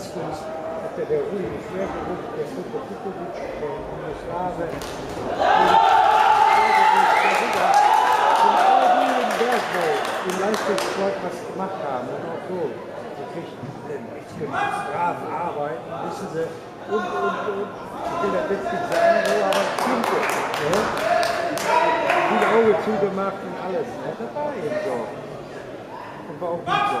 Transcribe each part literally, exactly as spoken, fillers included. Kunst hatte der Rudi schwer gerückt, der Luka Kukovic, der Jugoslawe, und all diesen Bergbau im Leistungssport was gemacht haben. Und auch so, sie kriegen richtige Strafarbeiten, wissen sie, und, und, und, ich will das jetzt nicht sagen, so, aber es stimmt jetzt. Die Augen zugemacht und alles. Ja, das war eben so. Und war auch gut so.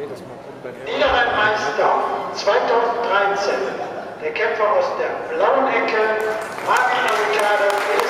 Ich Niederrhein-Meister zweitausenddreizehn, der Kämpfer aus der blauen Ecke, Martin Alicardus.